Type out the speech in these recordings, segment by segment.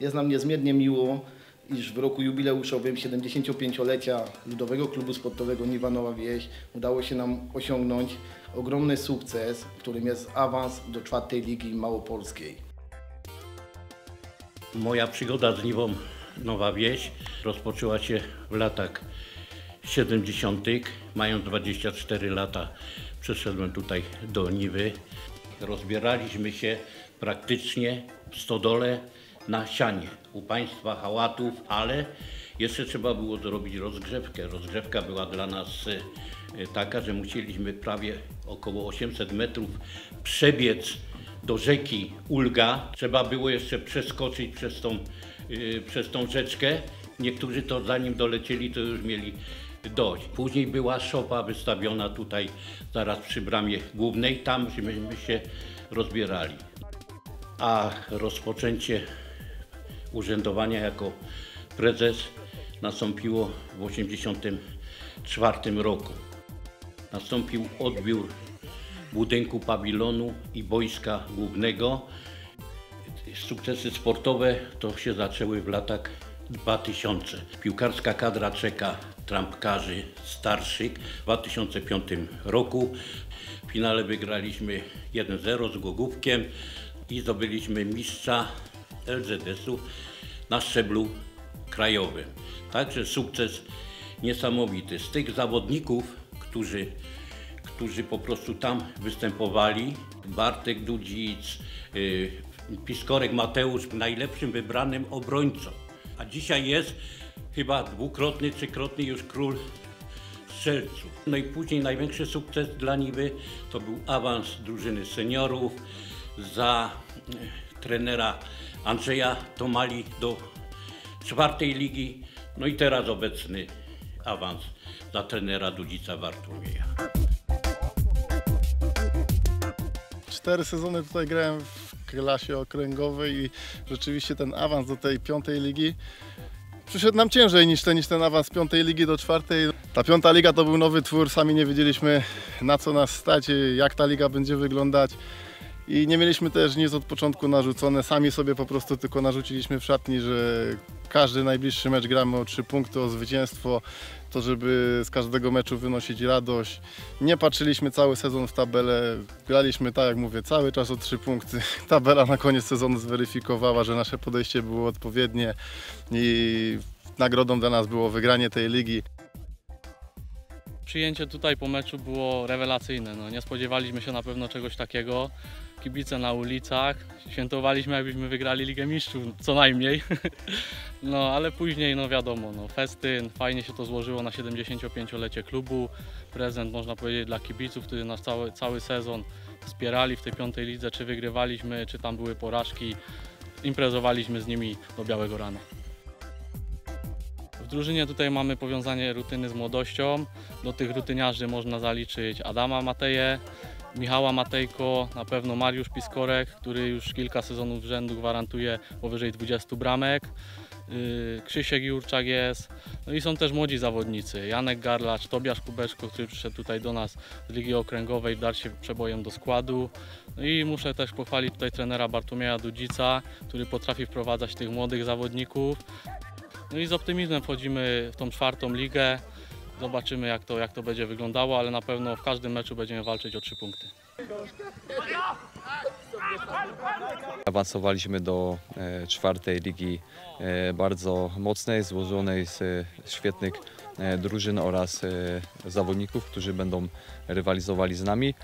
Jest nam niezmiernie miło, iż w roku jubileuszowym 75-lecia Ludowego Klubu Sportowego Niwa Nowa Wieś udało się nam osiągnąć ogromny sukces, którym jest awans do czwartej ligi małopolskiej. Moja przygoda z Niwą Nowa Wieś rozpoczęła się w latach 70. Mając 24 lata przeszedłem tutaj do Niwy. Rozbieraliśmy się praktycznie w stodole na sianie u państwa Hałatów, ale jeszcze trzeba było zrobić rozgrzewkę. Rozgrzewka była dla nas taka, że musieliśmy prawie około 800 metrów przebiec do rzeki Ulga. Trzeba było jeszcze przeskoczyć przez tą rzeczkę. Niektórzy to zanim dolecieli, to już mieli dość. Później była szopa wystawiona tutaj zaraz przy bramie głównej. Tam myśmy się rozbierali. A rozpoczęcie urzędowania jako prezes nastąpiło w 1984 roku. Nastąpił odbiór budynku pawilonu i boiska głównego. Sukcesy sportowe to się zaczęły w latach 2000. Piłkarska kadra czeka trampkarzy starszych w 2005 roku. W finale wygraliśmy 1-0 z Głogówkiem i zdobyliśmy mistrza LZS-u na szczeblu krajowym. Także sukces niesamowity. Z tych zawodników, którzy po prostu tam występowali, Bartek Dudzic, Piskorek Mateusz, najlepszym wybranym obrońcą. A dzisiaj jest chyba dwukrotny, trzykrotny już król strzelców. No i później największy sukces dla Niwy to był awans drużyny seniorów za trenera Andrzeja Tomali do czwartej ligi, no i teraz obecny awans dla trenera Dudzica Bartłomieja. 4 sezony tutaj grałem w klasie okręgowej i rzeczywiście ten awans do tej piątej ligi przyszedł nam ciężej niż ten awans z piątej ligi do czwartej. Ta piąta liga to był nowy twór, sami nie wiedzieliśmy na co nas stać, jak ta liga będzie wyglądać. I nie mieliśmy też nic od początku narzucone, sami sobie po prostu tylko narzuciliśmy w szatni, że każdy najbliższy mecz gramy o 3 punkty, o zwycięstwo, to żeby z każdego meczu wynosić radość. Nie patrzyliśmy cały sezon w tabelę, graliśmy tak jak mówię, cały czas o 3 punkty. Tabela na koniec sezonu zweryfikowała, że nasze podejście było odpowiednie i nagrodą dla nas było wygranie tej ligi. Przyjęcie tutaj po meczu było rewelacyjne, no, nie spodziewaliśmy się na pewno czegoś takiego. Kibice na ulicach, świętowaliśmy jakbyśmy wygrali Ligę Mistrzów, co najmniej. No ale później, no wiadomo, no, festyn, fajnie się to złożyło na 75-lecie klubu. Prezent można powiedzieć dla kibiców, którzy nas cały sezon wspierali w tej piątej lidze, czy wygrywaliśmy, czy tam były porażki. Imprezowaliśmy z nimi do białego rana. W drużynie tutaj mamy powiązanie rutyny z młodością. Do tych rutyniarzy można zaliczyć Adama Mateję, Michała Matejko, na pewno Mariusz Piskorek, który już kilka sezonów z rzędu gwarantuje powyżej 20 bramek. Krzysiek Jurczak jest. No i są też młodzi zawodnicy. Janek Garlacz, Tobiasz Kubeczko, który przyszedł tutaj do nas z Ligi Okręgowej, wdarł się przebojem do składu. No i muszę też pochwalić tutaj trenera Bartłomieja Dudzica, który potrafi wprowadzać tych młodych zawodników. No i z optymizmem wchodzimy w tą czwartą ligę. Zobaczymy jak to będzie wyglądało, ale na pewno w każdym meczu będziemy walczyć o 3 punkty. Awansowaliśmy do czwartej ligi bardzo mocnej, złożonej z świetnych drużyn oraz zawodników, którzy będą rywalizowali z nami.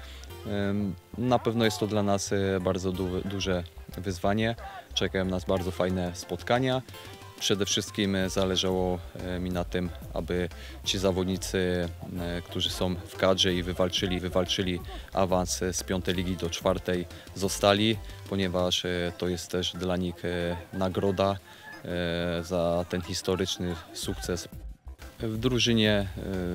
Na pewno jest to dla nas bardzo duże wyzwanie. Czekają nas bardzo fajne spotkania. Przede wszystkim zależało mi na tym, aby ci zawodnicy, którzy są w kadrze i wywalczyli awans z 5. ligi do 4. zostali, ponieważ to jest też dla nich nagroda za ten historyczny sukces. W drużynie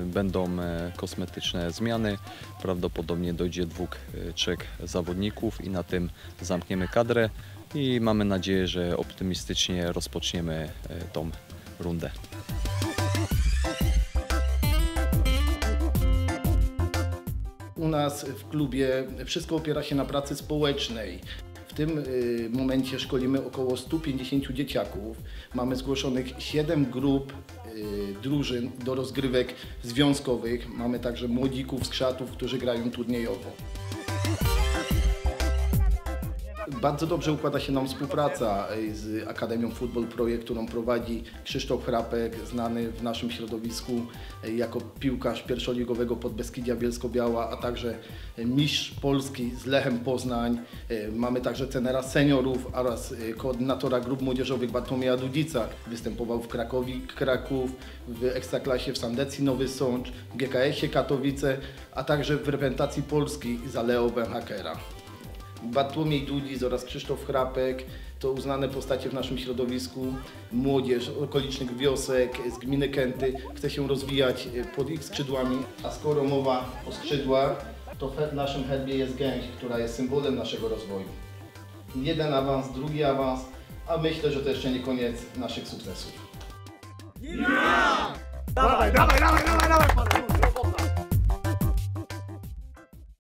będą kosmetyczne zmiany, prawdopodobnie dojdzie 2–3 zawodników i na tym zamkniemy kadrę. I mamy nadzieję, że optymistycznie rozpoczniemy tą rundę. u nas w klubie wszystko opiera się na pracy społecznej. W tym momencie szkolimy około 150 dzieciaków. Mamy zgłoszonych 7 grup drużyn do rozgrywek związkowych. Mamy także młodzików z Krzatów, którzy grają turniejowo. Bardzo dobrze układa się nam współpraca z Akademią Futbol Projekt, którą prowadzi Krzysztof Chrapek, znany w naszym środowisku jako piłkarz pierwszoligowego Podbeskidzia Bielsko-Biała, a także mistrz Polski z Lechem Poznań. Mamy także trenera seniorów oraz koordynatora grup młodzieżowych Bartłomieja Dudzica. Występował w Krakowie, Kraków, w Ekstraklasie w Sandecji Nowy Sącz, w GKS-ie Katowice, a także w reprezentacji Polski za Leo Beenhakkera. Bartłomiej Dudzic oraz Krzysztof Chrapek to uznane postacie w naszym środowisku. Młodzież okolicznych wiosek z gminy Kęty chce się rozwijać pod ich skrzydłami. A skoro mowa o skrzydłach, to w naszym herbie jest gęś, która jest symbolem naszego rozwoju. Jeden awans, drugi awans, a myślę, że to jeszcze nie koniec naszych sukcesów. Yeah! Dawaj, dawaj, dawaj, dawaj, dawaj!